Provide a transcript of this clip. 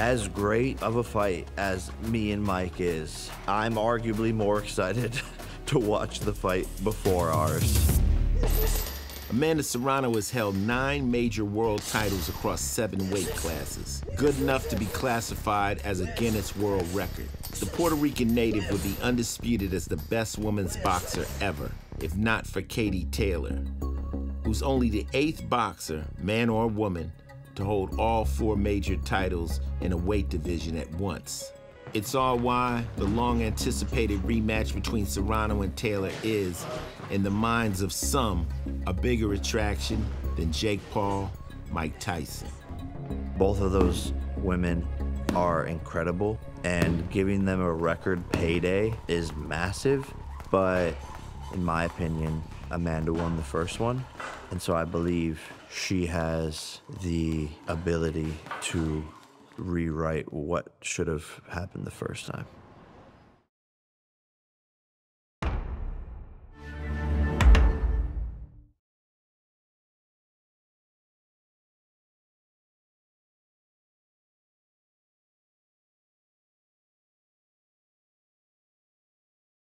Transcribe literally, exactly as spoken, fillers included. as great of a fight as me and Mike is, I'm arguably more excited to watch the fight before ours. Amanda Serrano has held nine major world titles across seven weight classes, good enough to be classified as a Guinness World Record. The Puerto Rican native would be undisputed as the best women's boxer ever, if not for Katie Taylor, who's only the eighth boxer, man or woman, to hold all four major titles in a weight division at once. It's all why the long-anticipated rematch between Serrano and Taylor is, in the minds of some, a bigger attraction than Jake Paul, Mike Tyson. Both of those women are incredible, and giving them a record payday is massive, but in my opinion, Amanda won the first one, and so I believe she has the ability to rewrite what should have happened the first time.